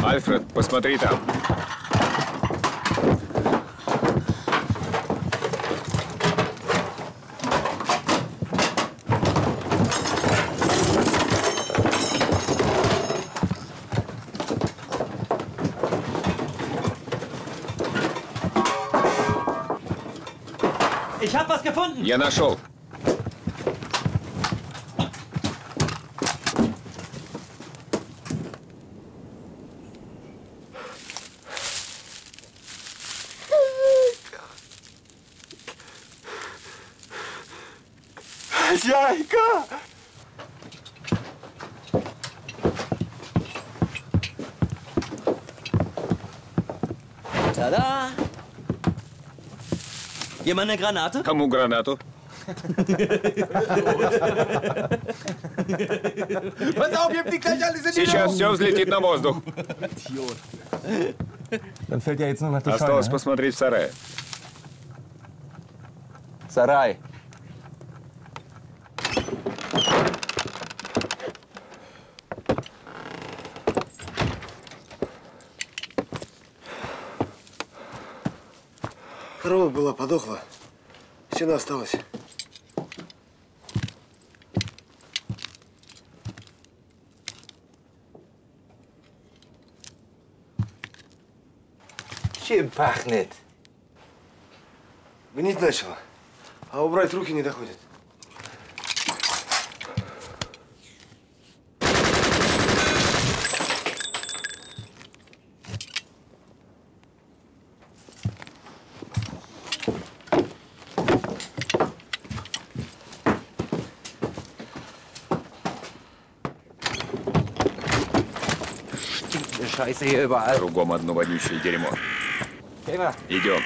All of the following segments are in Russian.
Альфред, посмотри там. Я нашел. Хозяйка! Та-да! Jemand eine Granate? Кому гранату? Сейчас все взлетит на воздух. Осталось посмотреть в сарае. Сарай. Корова была подохла, сена осталось. Чем пахнет? Гнить начало, а убрать руки не доходит. Кругом одно вонючее дерьмо. Идем.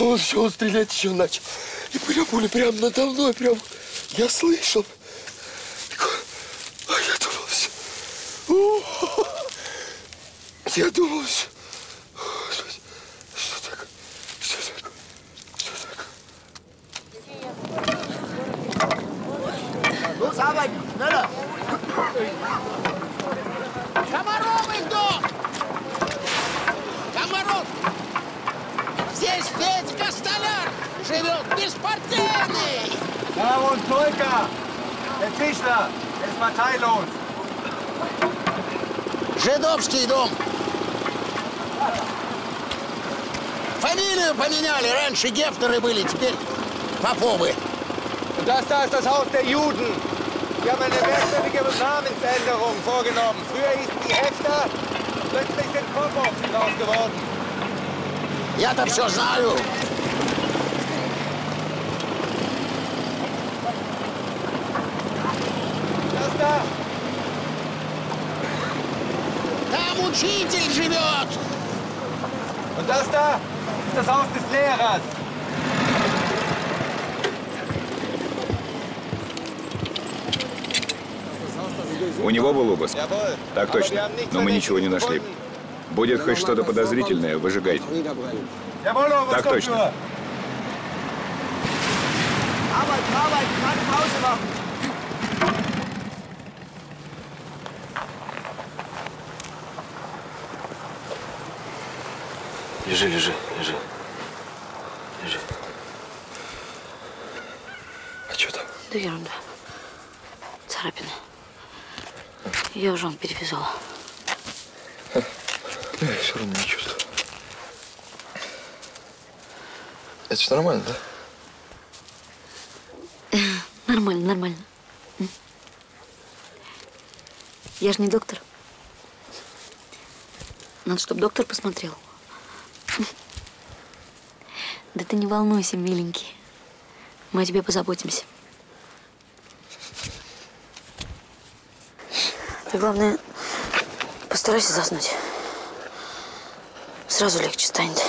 Он все, он стрелять еще начал. И пуля прям надо мной, прям. Я слышал. А я думал все. Я думал все. Что такое? Что такое? Что такое? Ну, давай, надо. Комаров из дома! Комаров! Здесь Петька Столяр живет беспартийный! Да, он только! Это Тишна, это Матайлон! Жидовский дом! Фамилию поменяли, раньше Гефтеры были, теперь Поповы. Das Haus der Juden. Wir haben eine merkwürdige Namensänderung vorgenommen. Früher hießen die Hefter, plötzlich sind Popovs draus geworden. Я-то все знаю. Там учитель живет. Und das da ist das Haus des Lehrers. У него был обыск. Так точно. Но мы ничего не нашли. Будет хоть что-то подозрительное, выжигайте. Так точно. Лежи, лежи, лежи. Лежи. А что там? Да ерунда. Царапина. Ее уже он перевязал. Я все равно не чувствую. Это же нормально, да? Нормально, нормально. Я же не доктор. Надо, чтобы доктор посмотрел. Да ты не волнуйся, миленький. Мы о тебе позаботимся. Ты, главное, постарайся заснуть. Сразу легче станет.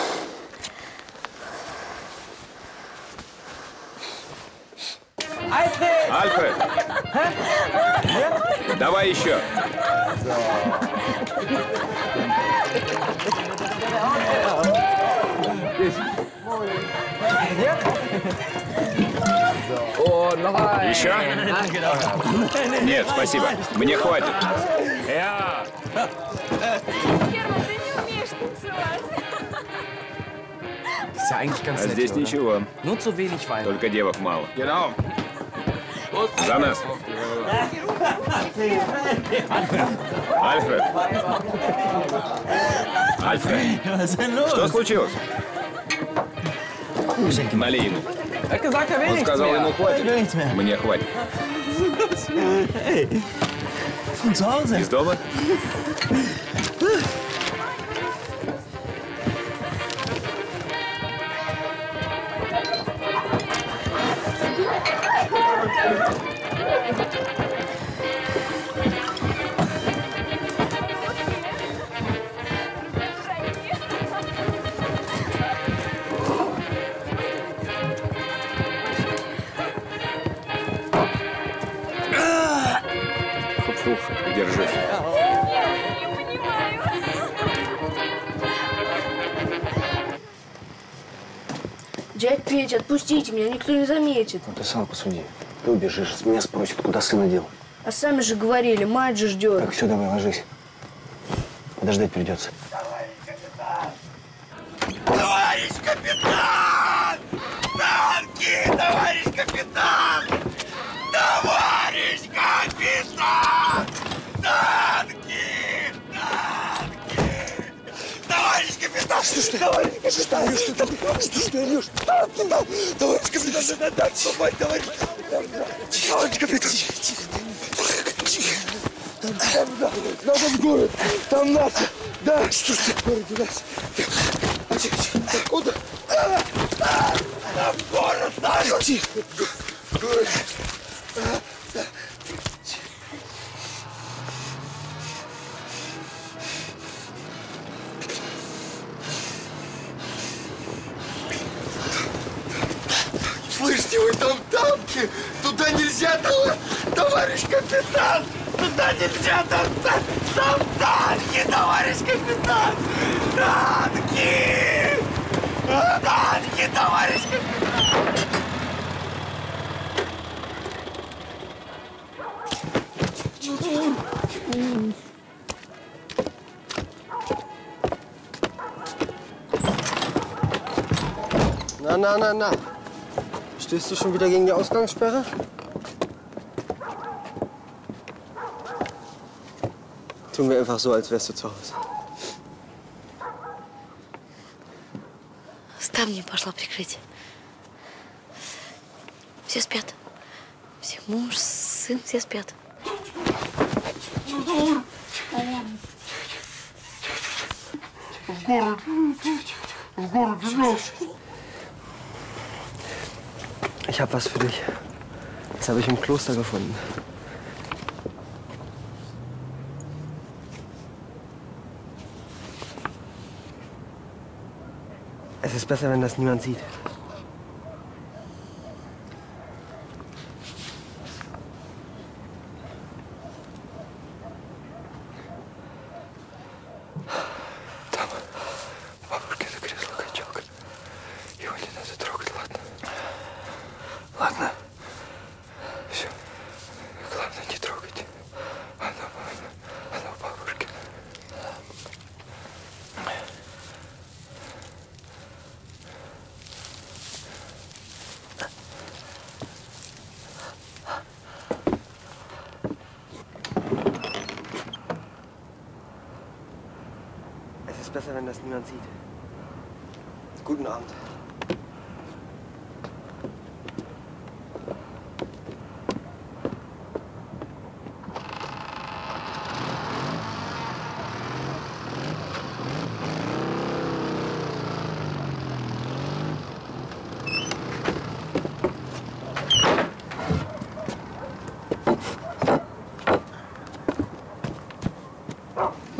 Альфред! Давай еще! Еще? Нет, спасибо. Мне хватит. Герман, ты не умеешь танцевать. А здесь ничего. Только девок мало. За нас. Альфред. Альфред. Что случилось? Налей ему. Он сказал, ему хватит. Мне хватит. Из дома? Отпустите меня, никто не заметит. Ну, ты сам посуди. Ты убежишь, с меня спросят, куда сына дел. А сами же говорили, мать же ждет. Так, все, давай, ложись. Подождать придется. Товарищ капитан! Товарищ капитан! Танки, товарищ капитан! Товарищ капитан! Танки! Танки! Товарищ капитан! Что ж, товарищ капитан! Что ты орешь? Что ты орешь? Товарищ капитан, надо так сломать, товарищ капитан. Товарищ капитан. Тихо. Там город, там нас. Да, что ж в городе нас? Куда? Там город, нас. Тихо. Город. Слышите, вы там танки! Туда нельзя, товарищ капитан! Туда нельзя, там танки, товарищ капитан! Танки! Танки, товарищ капитан! На! Стehst du schon wieder gegen die Ausgangssperre? Tun wir einfach so, als wärst du zu Hause. Ставни пошла прикрыть. Все спят. Все муж, сын, все спят. В город, Ich hab was für dich. Das habe ich im Kloster gefunden. Es ist besser, wenn das niemand sieht.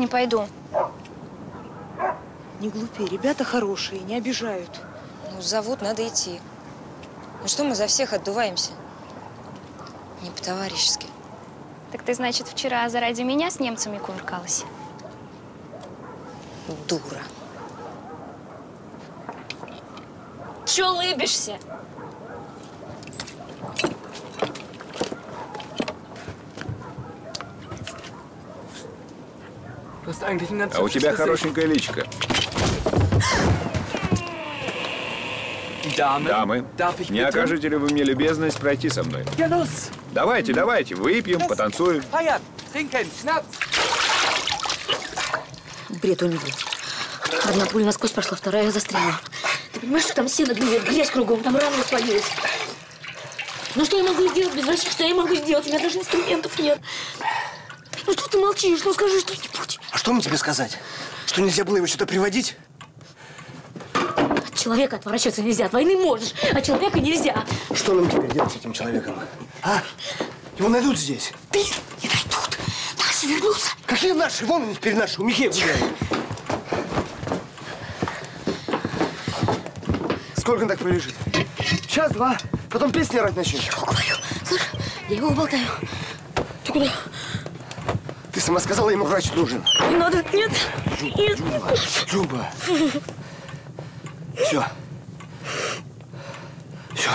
Не пойду. Не глупи, ребята хорошие, не обижают. Ну, зовут, надо идти. Ну что мы за всех отдуваемся? Не по-товарищески. Так ты, значит, вчера заради меня с немцами кувыркалась? Дура. Че улыбишься? А у тебя хорошенькая личка. Дамы, не окажете ли вы мне любезность пройти со мной? Давайте, давайте, выпьем, потанцуем. Бред у него. Одна пуля насквозь прошла, вторая застряла. Ты понимаешь, что там сено гниет, грязь кругом, там раны воспалились. Ну что я могу сделать без врачей, что я могу сделать? У меня даже инструментов нет. Ну что ты молчишь? Ну скажи что-нибудь. А что мне тебе сказать? Что нельзя было его сюда приводить? От человека отворачиваться нельзя, от войны можешь, а человека нельзя. Что нам теперь делать с этим человеком? А? Его найдут здесь? Ты не найдут. Наши вернутся. Какие наши? Вон они теперь наши, у Михеева. Сколько он так пролежит? Час, два. Потом песни орать начнет. Я его говорю. Слышь, я его болтаю. Ты куда? Ты сама сказала, ему врач нужен. Не надо, нет. Люба. Все. Все.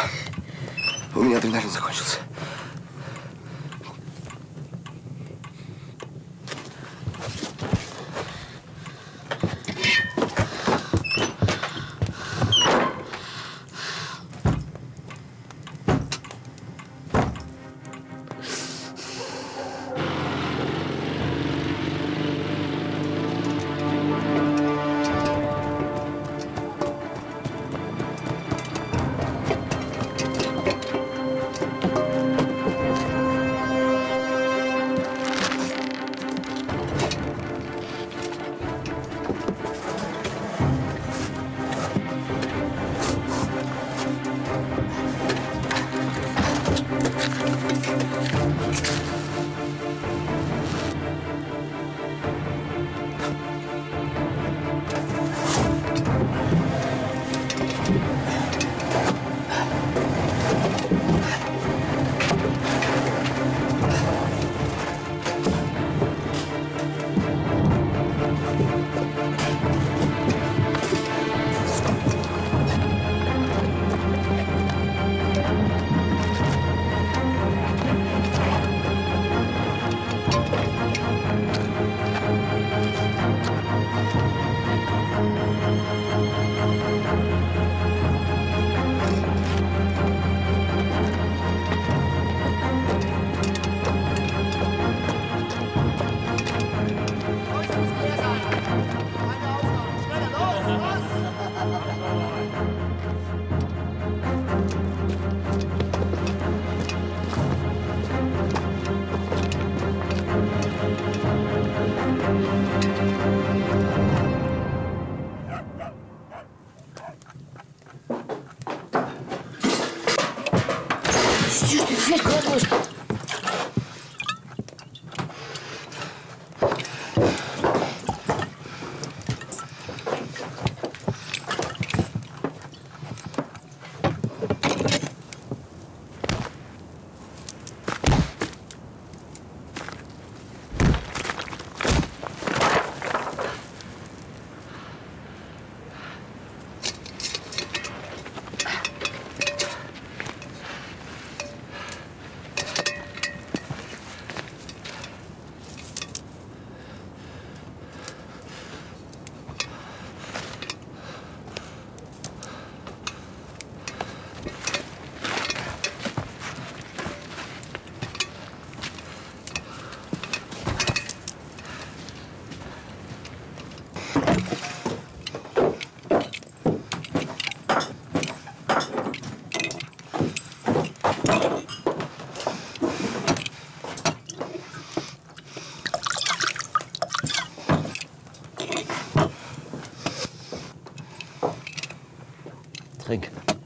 У меня адреналин закончился.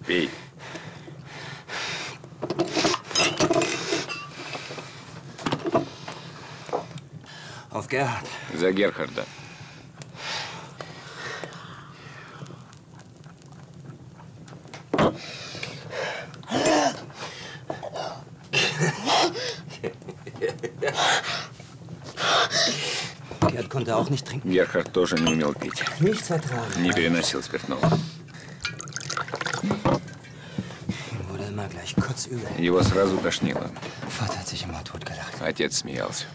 Пей. За Герхарда. Герхард тоже не умел пить. Не переносил спиртного. Его сразу тошнило. Отец смеялся.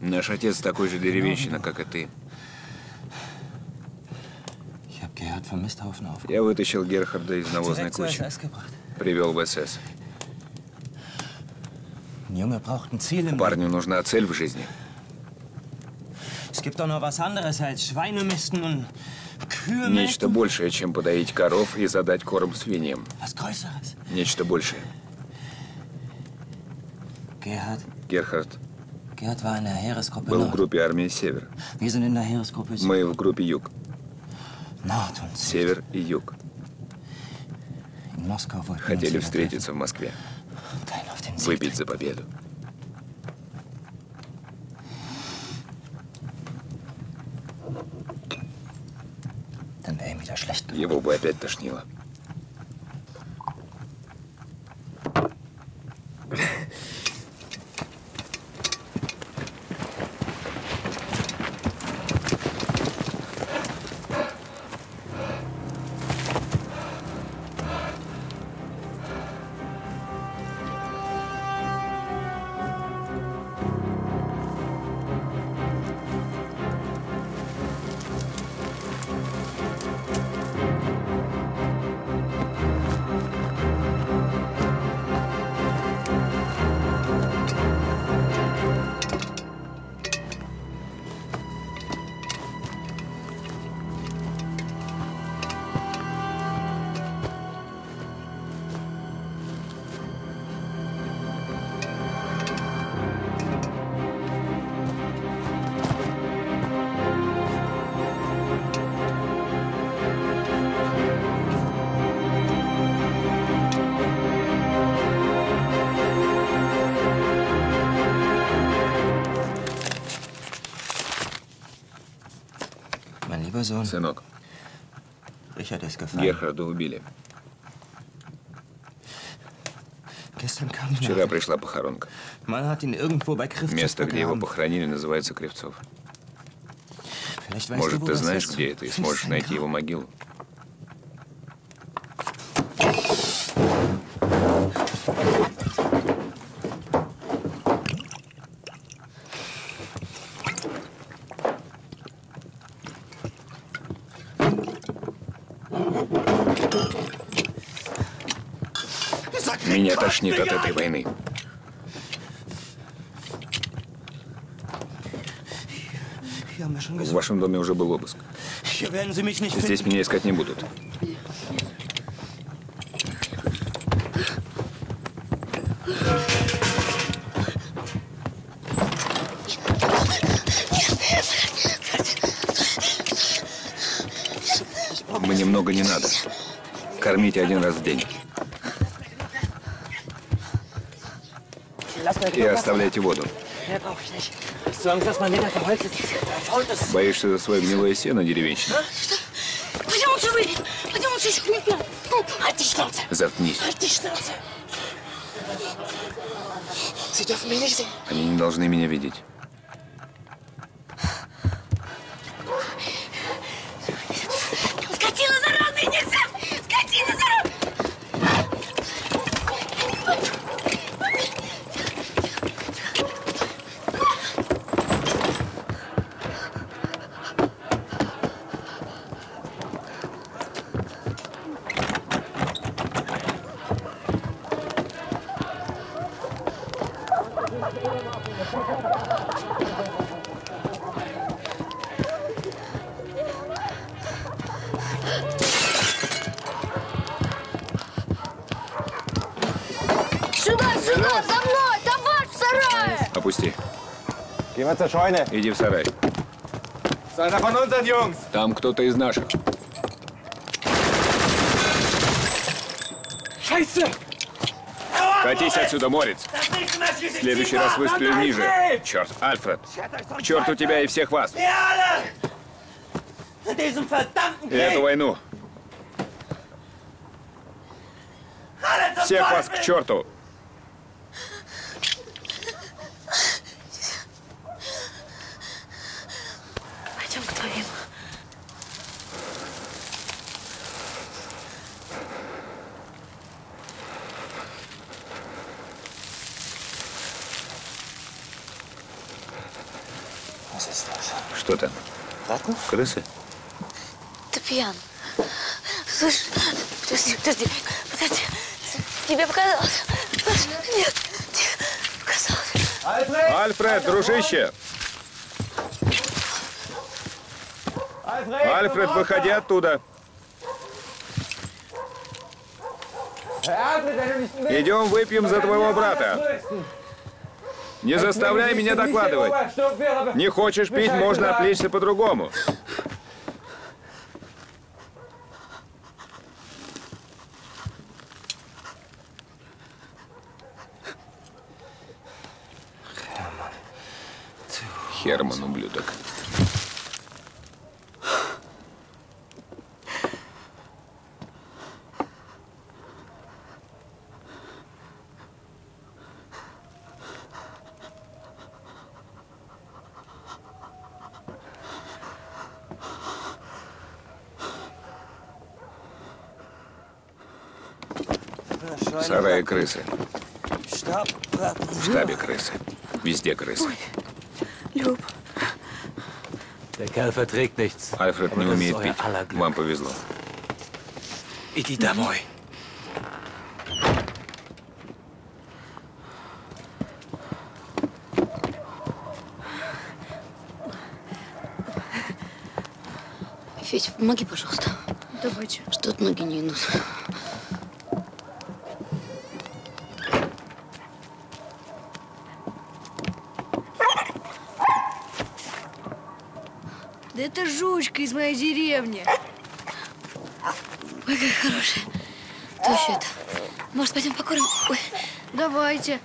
Наш отец такой же деревенщина, как и ты. Я вытащил Герхарда из навозной кучи. Привел в СС. Парню нужна цель в жизни. Нечто большее, чем подоить коров и задать корм свиньям. Нечто большее. Герхард был в группе армии «Север». Мы в группе «Юг». Север и Юг. Хотели встретиться в Москве. Выпить за победу. Его бы опять тошнило. Сынок, Герхарда убили. Вчера пришла похоронка. Место, где его похоронили, называется Кривцов. Может, ты знаешь, где это, и сможешь найти его могилу. Меня тошнит от этой войны. В вашем доме уже был обыск. Здесь меня искать не будут. Мне много не надо. Кормите один раз в день. И оставляйте воду. Боишься за свое гнилое сено, деревенщина? Заткнись. Они не должны меня видеть. Сюда, сюда, за мной! Там ваш сарай! Опусти. Иди в сарай. Там кто-то из наших. Катись отсюда, Мориц. В следующий раз выстрелю ниже. Черт, Альфред. К черту тебя и всех вас. И эту войну. Всех вас к черту. Пойдем к твоим. Что там? Крысы? Ты пьян. Слышь, подожди. Тебе показалось? Нет, тебе показалось. Альфред, дружище! Альфред, выходи оттуда. Идем выпьем за твоего брата. Не заставляй меня докладывать. Не хочешь пить, можно отвлечься по-другому. Херман, ублюдок. В сарае крысы. В штабе крысы. Везде крысы. Люб. Альфред не умеет пить. Вам повезло. Иди домой. Федь, помоги, пожалуйста. Давайте. Что-то ноги не идут. Это жучка из моей деревни. Ой, какая хорошая. Кто еще это? Может, пойдем покормим? Ой. Давайте.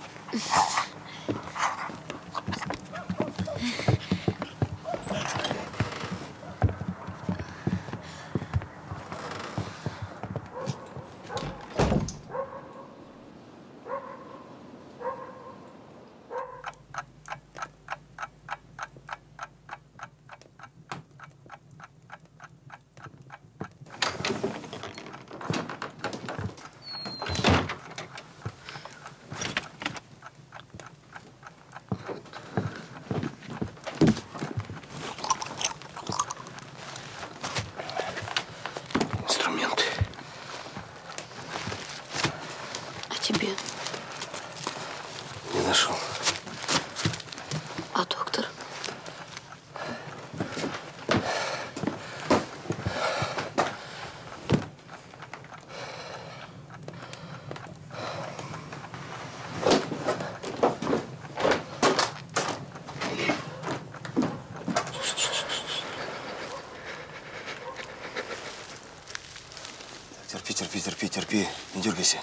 Терпи, не дергайся.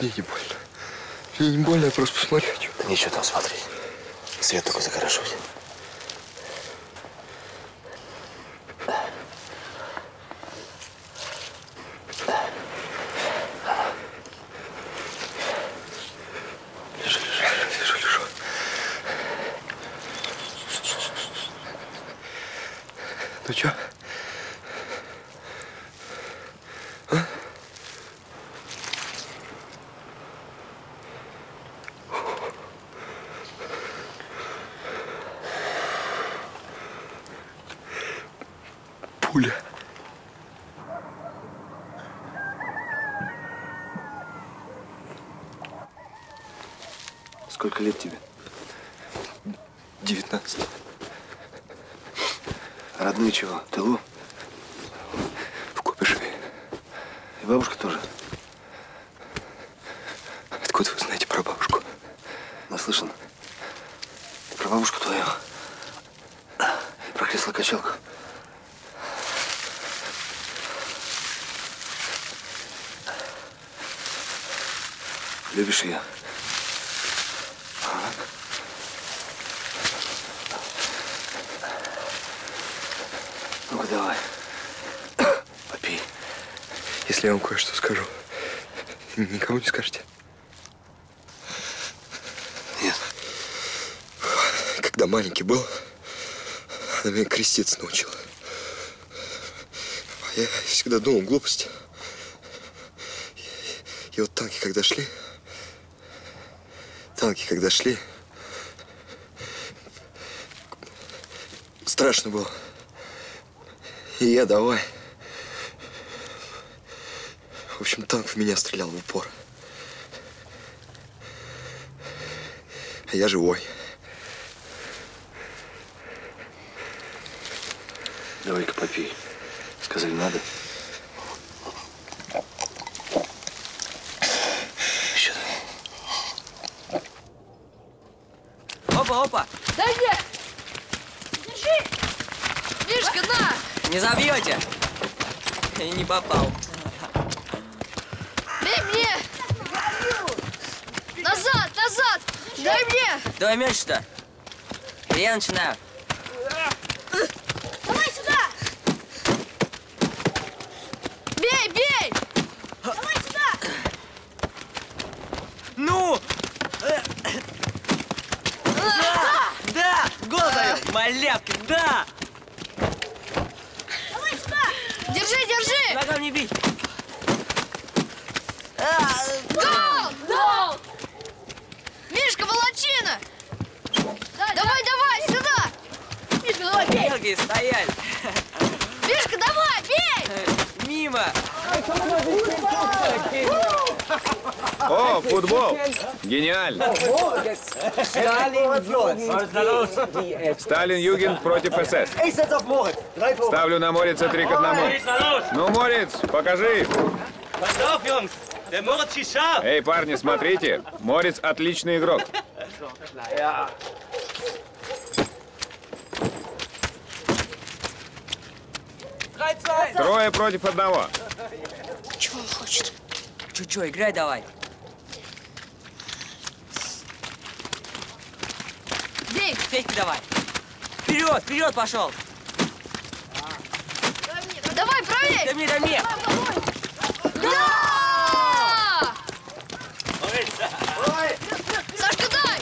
Мне не больно. Мне не больно, я просто посмотрю. Нечего там смотреть. Свет такой закорошусь. Сколько лет тебе? 19. Родные чего? В тылу? В Копишеве. И бабушка тоже? Откуда вы знаете про бабушку? наслышан. Про бабушку твою. Про кресло-качалку. Любишь ее? Ну-ка, давай. Попей. Если я вам кое-что скажу, никому не скажете? Нет. Когда маленький был, она меня креститься научила. Я всегда думал глупость. И вот танки, когда шли, страшно было. И я давай. В общем, танк в меня стрелял в упор. А я живой. Давай-ка попей. Сказали, надо. Опа! Дай мне! Держи! Мишка, на! Не забьете! И не попал. Дай мне! Назад, назад! Держи. Дай мне! Давай мяч-то! Я начинаю. Давай сюда! Бей, бей! Давай сюда! Ну! Малявки, да! Давай сюда! Держи, держи! Ногам не бей! Гол! Гол! Мишка, волочина! Давай, давай, сюда! Мишка, давай, бей! Белки стояли! Мишка, давай, бей! Мимо! О, футбол! Гениально! Сталин-Югенд против СС. Ставлю на Морица 3:1. Ну, Мориц, покажи! Эй, парни, смотрите! Мориц отличный игрок. Трое против одного. Чего он хочет? Чу-чу, играй давай. Бей! Федька, давай. Вперед, вперед пошел. Давай, правее! Дай мне, дай мне. Да! Сашка, дай!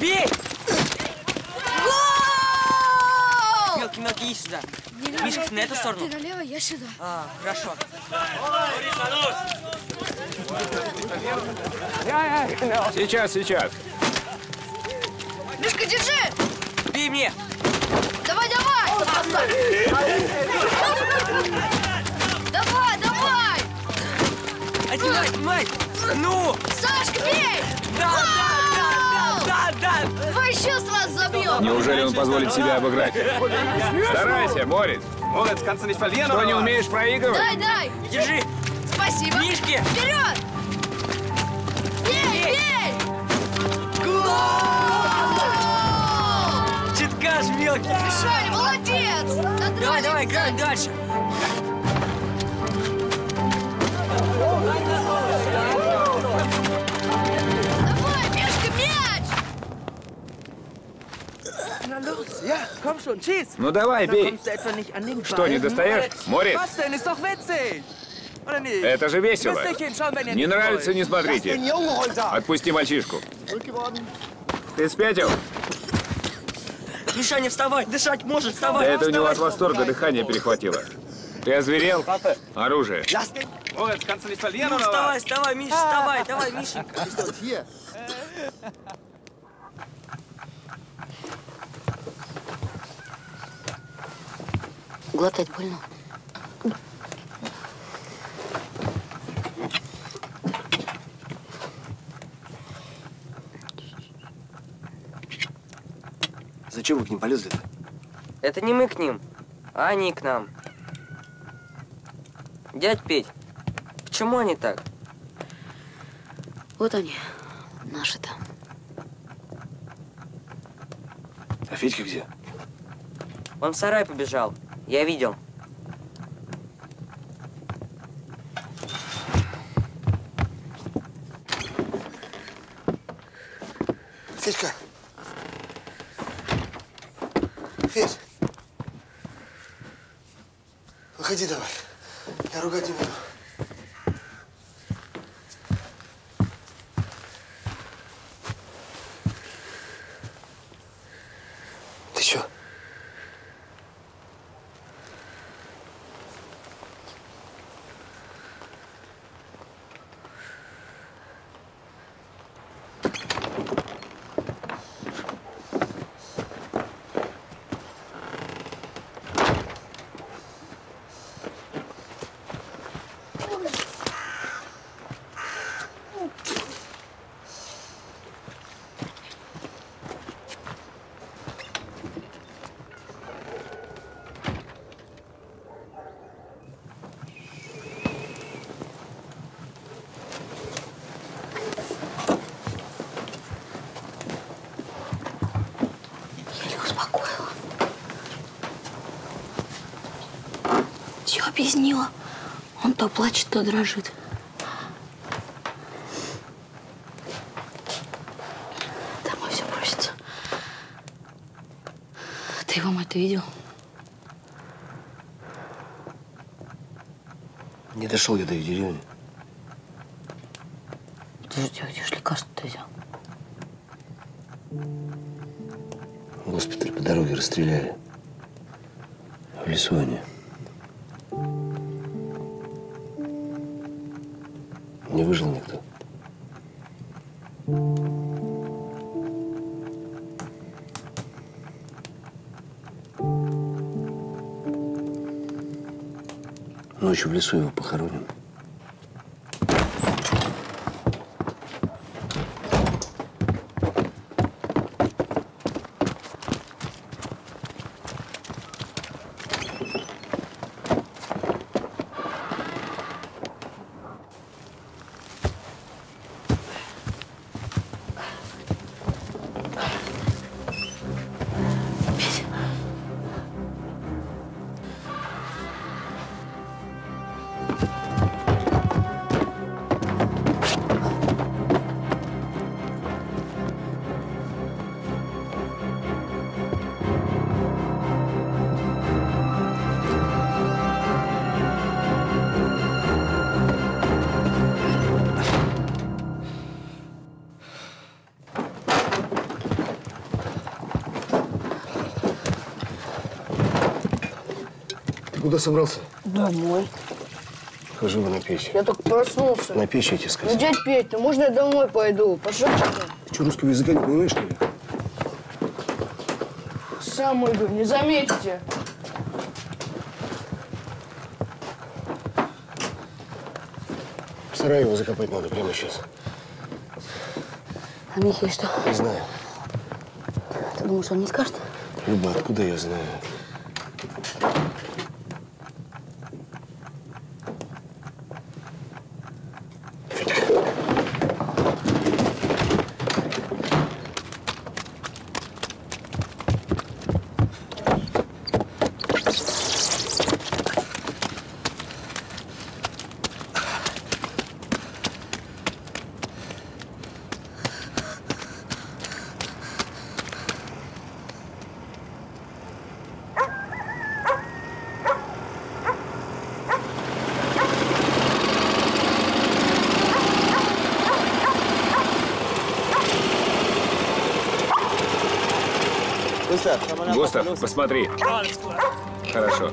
Бей! Гол! Мелкий, мелкий, иди сюда. Мишка, на эту сторону. Ты налево, я сюда. А, хорошо. Сейчас, сейчас. Мишка, держи! Бей мне! Давай, давай! Давай, давай! Отнимай, отнимай! Ну! Сашка, бей! Да! Давай еще сразу забьем! Неужели он позволит себя обыграть? Старайся, Борис! Что, не умеешь проигрывать? Дай, дай! Держи! Спасибо! Мишки! Вперед! Бей, бей! Гол! Читкаш, мелкий! Мишаня, молодец! Давай, давай, играем дальше! Давай, Мишка, мяч! Ну давай, бей! Что, не достаешь? Морис! Это же весело. Не нравится, не смотрите. Отпусти мальчишку. Ты спятил? Мишаня, вставай, дышать можешь, вставай. Да это у него от восторга дыхание перехватило. Ты озверел? Оружие. Ну, вставай, вставай, Миш, вставай, давай, Мишенька. Глотать больно. Зачем вы к ним полезли-то? Это не мы к ним, а они к нам. Дядь Петь, почему они так? Вот они, наши там. А Федька где? Он в сарай побежал. Я видел. Федька! Федь! Выходи давай. Я ругать не буду. Ты чё? Объяснила. Он то плачет, то дрожит. Домой все просится. Ты его мать-то видел? Не дошел я до ее деревни. Подожди, где же лекарство-то взял? Госпиталь по дороге расстреляли. В лесу они. Не выжил никто. Ночью в лесу его похороним. Куда собрался? Домой. Хожу на печь. Я только проснулся. На печь я тебе сказал. Ну, дядь Петь, ну можно я домой пойду? Пошел. Ты что, русского языка не понимаешь, что ли? Сам уйду, не заметите. В сарае его закопать надо прямо сейчас. А Михей что? Не знаю. Ты думаешь, он не скажет? Люба, откуда я знаю? Густав, посмотри. Хорошо.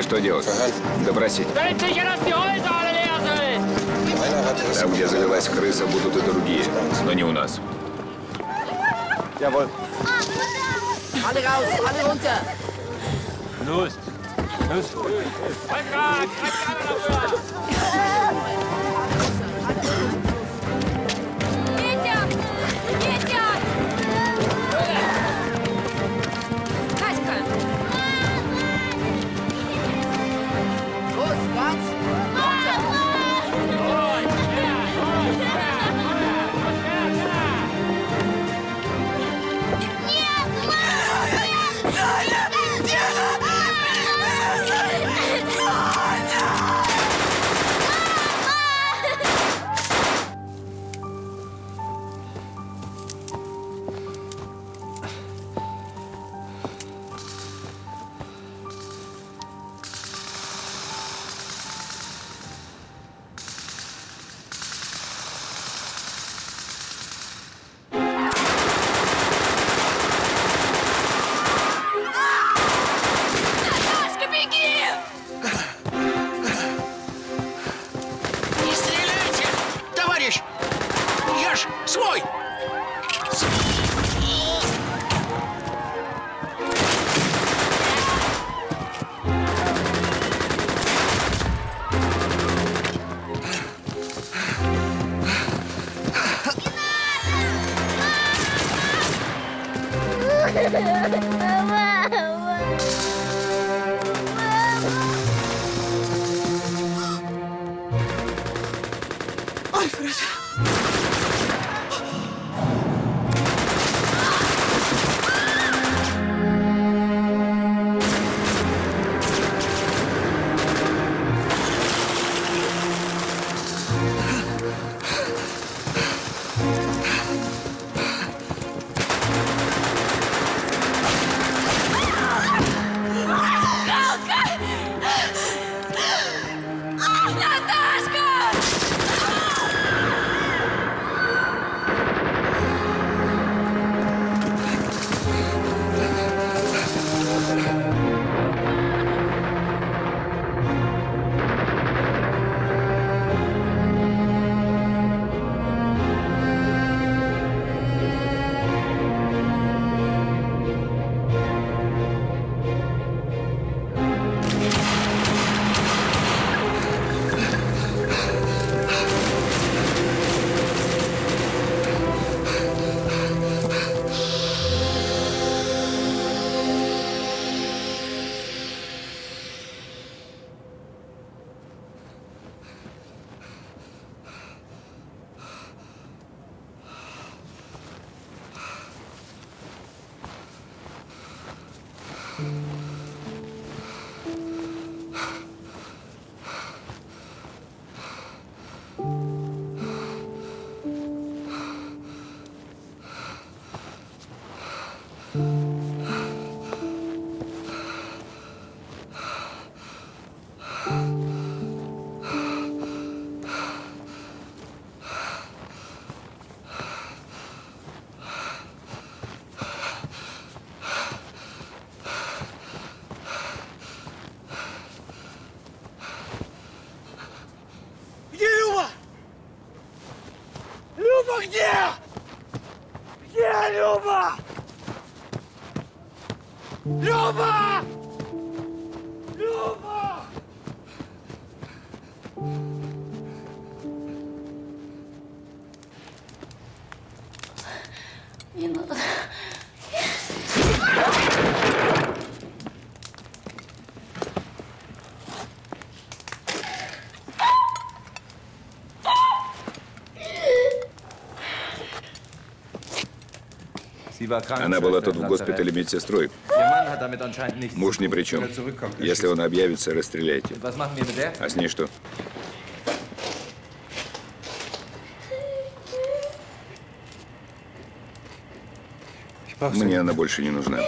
Что делать? Допросить. Там, где завелась крыса, будут и другие, но не у нас. Она была тут в госпитале медсестрой. Муж ни при чем. Если он объявится, расстреляйте. А с ней что? Мне она больше не нужна.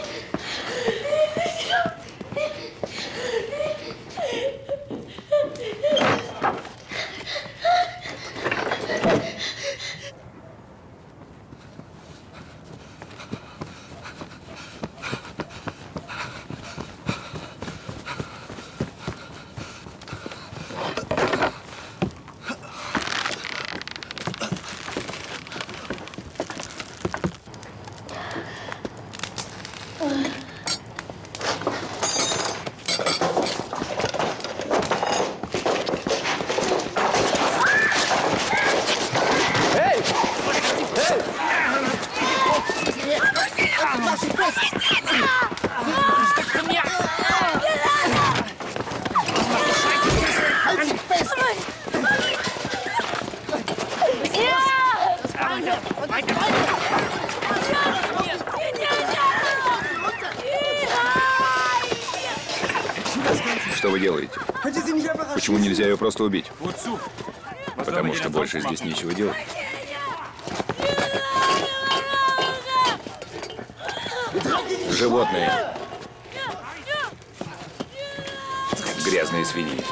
Что вы делаете? Почему нельзя ее просто убить? Потому что больше здесь нечего делать. Животные. Грязные свиньи.